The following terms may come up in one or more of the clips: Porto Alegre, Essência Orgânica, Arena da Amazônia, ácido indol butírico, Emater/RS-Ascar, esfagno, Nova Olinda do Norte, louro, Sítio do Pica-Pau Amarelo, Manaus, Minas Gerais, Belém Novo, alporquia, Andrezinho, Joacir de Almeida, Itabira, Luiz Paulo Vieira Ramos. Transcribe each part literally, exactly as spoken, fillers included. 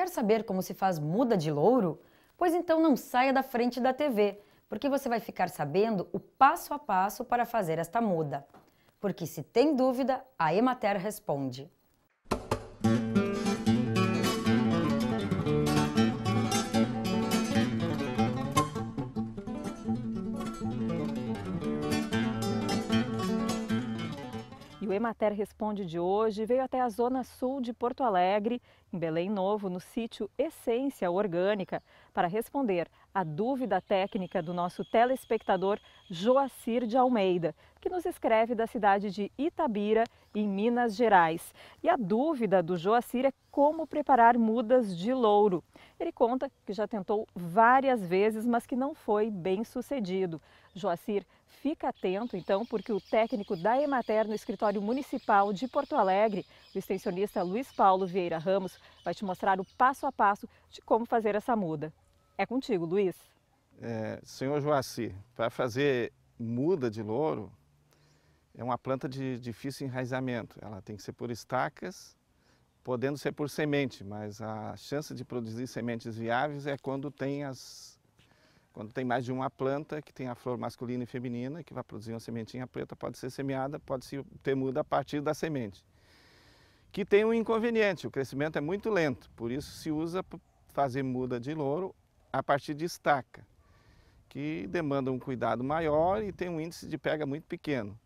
Quer saber como se faz muda de louro? Pois então não saia da frente da tê vê, porque você vai ficar sabendo o passo a passo para fazer esta muda. Porque se tem dúvida, a Emater responde. O Emater Responde de hoje veio até a zona sul de Porto Alegre, em Belém Novo, no sítio Essência Orgânica, para responder a dúvida técnica do nosso telespectador Joacir de Almeida, que nos escreve da cidade de Itabira, em Minas Gerais. E a dúvida do Joacir é como preparar mudas de louro. Ele conta que já tentou várias vezes, mas que não foi bem sucedido. Joacir, fica atento então, porque o técnico da Emater no escritório municipal de Porto Alegre, o extensionista Luiz Paulo Vieira Ramos, vai te mostrar o passo a passo de como fazer essa muda. É contigo, Luiz. É, senhor Joacir, para fazer muda de louro, é uma planta de difícil enraizamento. Ela tem que ser por estacas, podendo ser por semente, mas a chance de produzir sementes viáveis é quando tem as... Quando tem mais de uma planta, que tem a flor masculina e feminina, que vai produzir uma sementinha preta, pode ser semeada, pode ser ter muda a partir da semente. Que tem um inconveniente, o crescimento é muito lento, por isso se usa fazer muda de louro a partir de estaca, que demanda um cuidado maior e tem um índice de pega muito pequeno.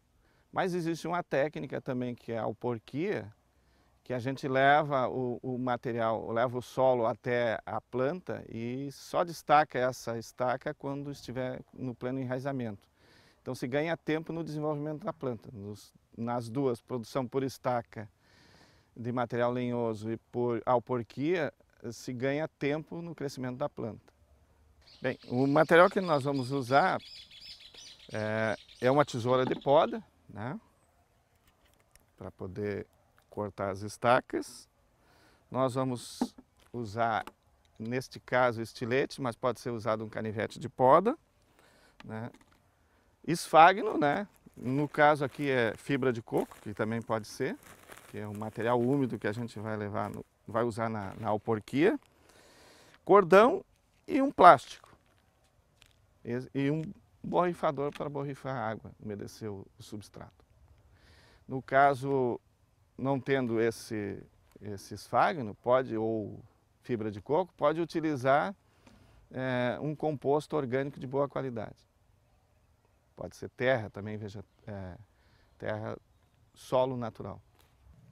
Mas existe uma técnica também, que é a alporquia, que a gente leva o, o material, leva o solo até a planta e só destaca essa estaca quando estiver no pleno enraizamento. Então se ganha tempo no desenvolvimento da planta. Nos, nas duas, produção por estaca de material lenhoso e por alporquia, se ganha tempo no crescimento da planta. Bem, o material que nós vamos usar é, é uma tesoura de poda, né, para poder cortar as estacas. Nós vamos usar, neste caso, estilete, mas pode ser usado um canivete de poda, né? Esfagno, né? No caso aqui é fibra de coco, que também pode ser, que é um material úmido que a gente vai levar, no, vai usar na, na alporquia. Cordão e um plástico. E, e um borrifador para borrifar a água, umedecer o, o substrato. No caso, não tendo esse, esse esfagno, pode, ou fibra de coco, pode utilizar é, um composto orgânico de boa qualidade. Pode ser terra também, veja, é, terra, solo natural.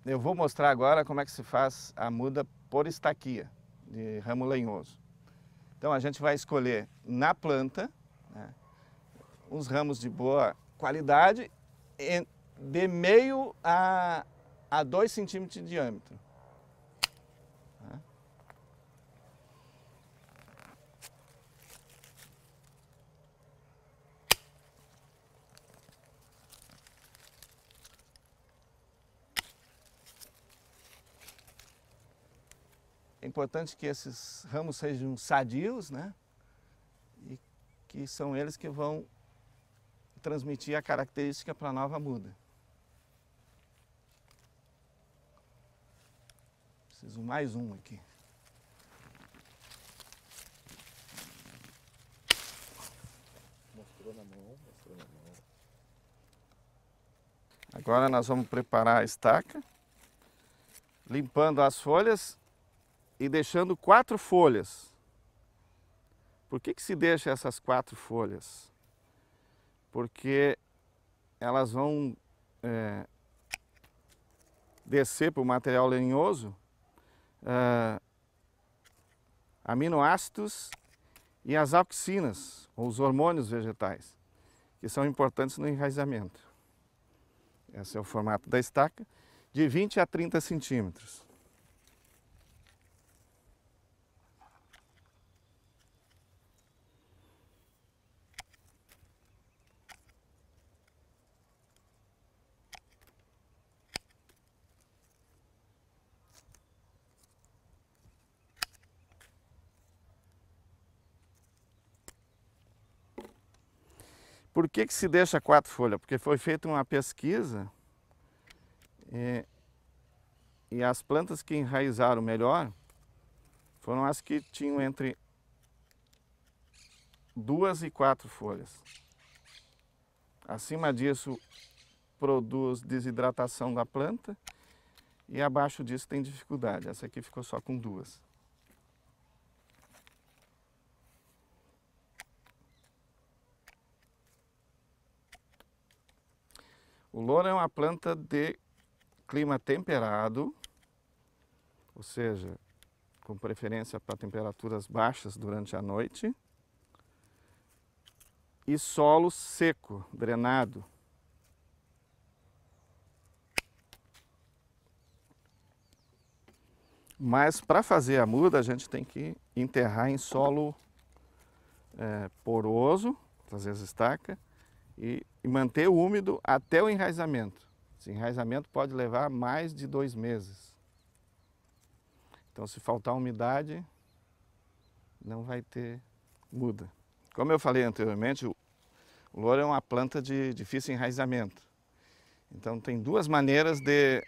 Eu vou mostrar agora como é que se faz a muda por estaquia, de ramo lenhoso. Então a gente vai escolher na planta, né, uns ramos de boa qualidade, de meio a a dois centímetros de diâmetro. É importante que esses ramos sejam sadios, né? E que são eles que vão transmitir a característica para a nova muda. Preciso mais um aqui. Mostrou na mão, mostrou na mão. Agora nós vamos preparar a estaca, limpando as folhas e deixando quatro folhas. Por que que se deixa essas quatro folhas? Porque elas vão é, descer para o material lenhoso Uh, aminoácidos e as auxinas, ou os hormônios vegetais, que são importantes no enraizamento. Esse é o formato da estaca, de vinte a trinta centímetros. Por que que se deixa quatro folhas? Porque foi feita uma pesquisa e, e as plantas que enraizaram melhor Foram as que tinham entre duas e quatro folhas. Acima disso produz desidratação da planta e abaixo disso tem dificuldade. Essa aqui ficou só com duas. O louro é uma planta de clima temperado, ou seja, com preferência para temperaturas baixas durante a noite, e solo seco, drenado. Mas para fazer a muda a gente tem que enterrar em solo é, poroso, às vezes estaca, e manter úmido até o enraizamento. Esse enraizamento pode levar mais de dois meses. Então, se faltar umidade, não vai ter muda. Como eu falei anteriormente, o louro é uma planta de difícil enraizamento. Então, tem duas maneiras de,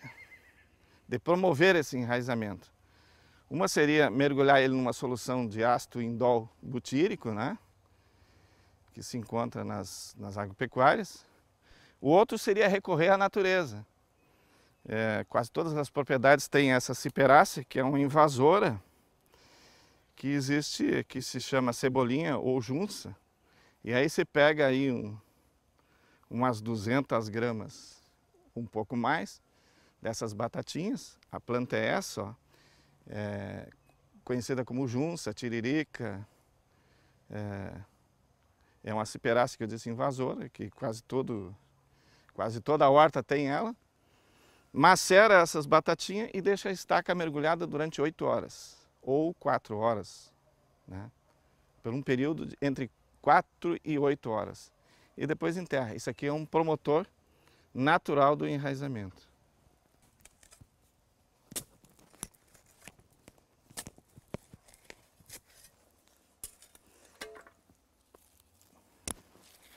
de promover esse enraizamento. Uma seria mergulhar ele numa solução de ácido indol butírico, né? Que se encontra nas, nas agropecuárias. O outro seria recorrer à natureza. É, quase todas as propriedades têm essa ciperácea, que é uma invasora, que existe, que se chama cebolinha ou junça. E aí você pega aí um, umas duzentas gramas, um pouco mais, dessas batatinhas. A planta é essa, ó, é, conhecida como junça, tiririca. É, É uma ciperácea que eu disse invasora, que quase, todo, quase toda a horta tem ela. Macera essas batatinhas e deixa a estaca mergulhada durante oito horas ou quatro horas, né? Por um período de, entre quatro e oito horas. E depois enterra. Isso aqui é um promotor natural do enraizamento.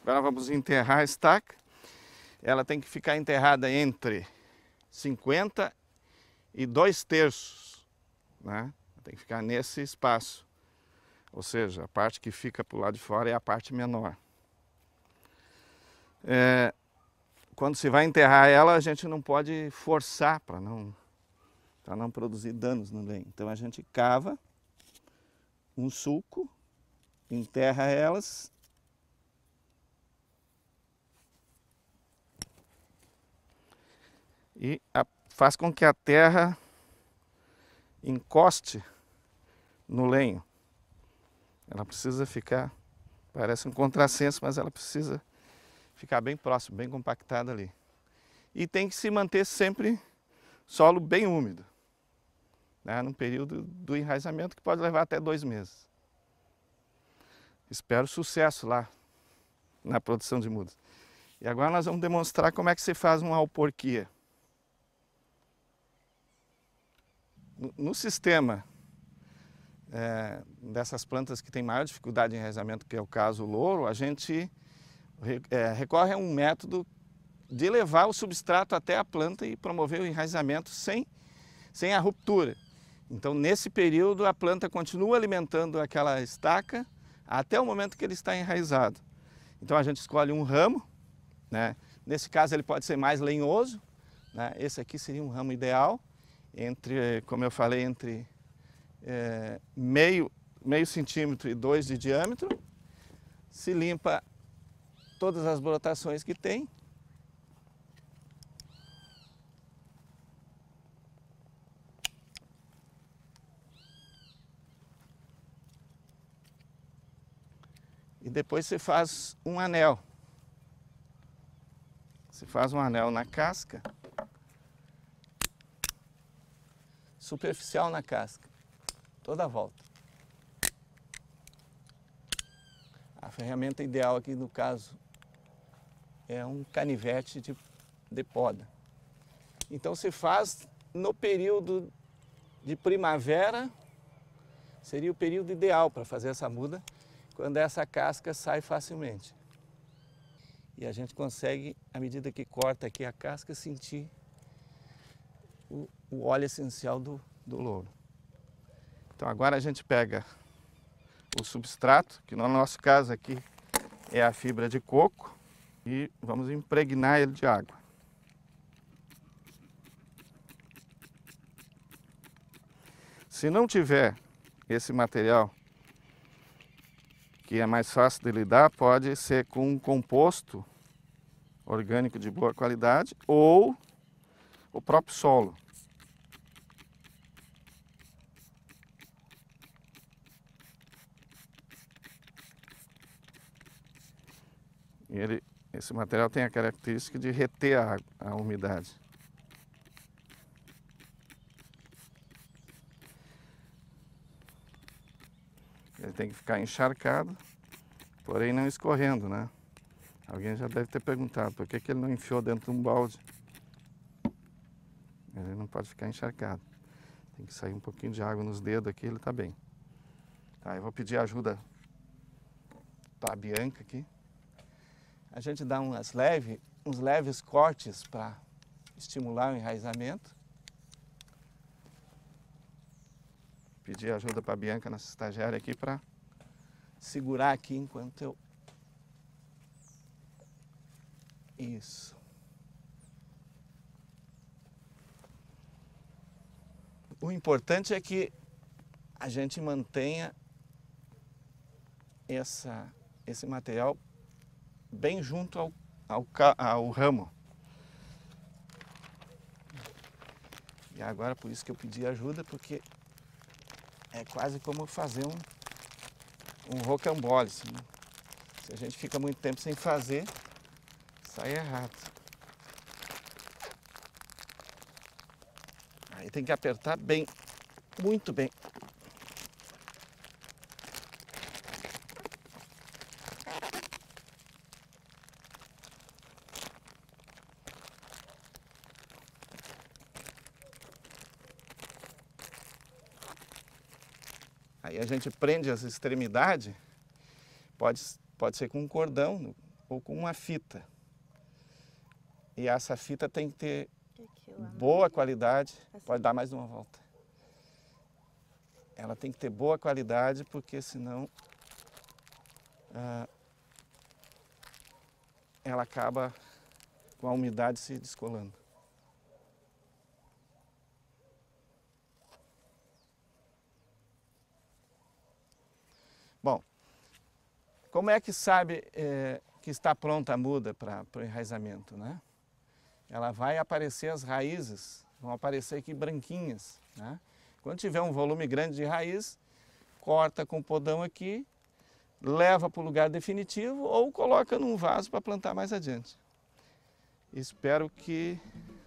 Agora vamos enterrar a estaca. Ela tem que ficar enterrada entre cinquenta e dois terços, né? Tem que ficar nesse espaço. Ou seja, a parte que fica para o lado de fora é a parte menor. É, quando se vai enterrar ela, a gente não pode forçar para não, para não produzir danos no bem. Então a gente cava um sulco, enterra elas. E a, faz com que a terra encoste no lenho. Ela precisa ficar, parece um contrassenso, mas ela precisa ficar bem próximo, bem compactada ali. E tem que se manter sempre solo bem úmido, né, num período do enraizamento que pode levar até dois meses. Espero sucesso lá na produção de mudas. E agora nós vamos demonstrar como é que se faz uma alporquia. No sistema é, dessas plantas que tem maior dificuldade de enraizamento, que é o caso o louro, a gente é, recorre a um método de levar o substrato até a planta e promover o enraizamento sem, sem a ruptura. Então, nesse período, a planta continua alimentando aquela estaca até o momento que ele está enraizado. Então, a gente escolhe um ramo, né? Nesse caso ele pode ser mais lenhoso, né? Esse aqui seria um ramo ideal. Entre, como eu falei, entre é, meio, meio centímetro e dois de diâmetro. Se limpa todas as brotações que tem. E depois se faz um anel. Se faz um anel na casca. Superficial na casca, toda a volta. A ferramenta ideal aqui, no caso, é um canivete de, de poda. Então se faz no período de primavera, seria o período ideal para fazer essa muda, quando essa casca sai facilmente. E a gente consegue, à medida que corta aqui a casca, sentir o, o óleo essencial do, do louro. Então agora a gente pega o substrato, que no nosso caso aqui é a fibra de coco, e vamos impregnar ele de água. Se não tiver esse material, que é mais fácil de lidar, pode ser com um composto orgânico de boa qualidade ou o próprio solo. E ele, esse material tem a característica de reter a, a umidade. Ele tem que ficar encharcado, porém não escorrendo, né? Alguém já deve ter perguntado por que que ele não enfiou dentro de um balde. Ele não pode ficar encharcado. Tem que sair um pouquinho de água nos dedos aqui, ele tá bem. Tá, eu vou pedir ajuda para a Bianca aqui. A gente dá umas leve, uns leves cortes para estimular o enraizamento. Pedir ajuda para a Bianca, nossa estagiária aqui, para segurar aqui enquanto eu... Isso. O importante é que a gente mantenha essa, esse material bem junto ao, ao, ao ramo. E agora, por isso que eu pedi ajuda, porque é quase como fazer um, um rocambole. Assim, né? Se a gente fica muito tempo sem fazer, sai errado. Aí tem que apertar bem, muito bem. Aí a gente prende as extremidades, pode, pode ser com um cordão ou com uma fita. E essa fita tem que ter boa qualidade. Pode dar mais uma volta. Ela tem que ter boa qualidade, porque senão ah, ela acaba com a umidade se descolando. Bom, como é que sabe eh, que está pronta a muda para o enraizamento, né? Ela vai aparecer, as raízes vão aparecer aqui branquinhas, né? Quando tiver um volume grande de raiz, corta com o podão aqui, leva para o lugar definitivo ou coloca num vaso para plantar mais adiante. Espero que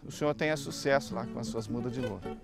o senhor tenha sucesso lá com as suas mudas de louro.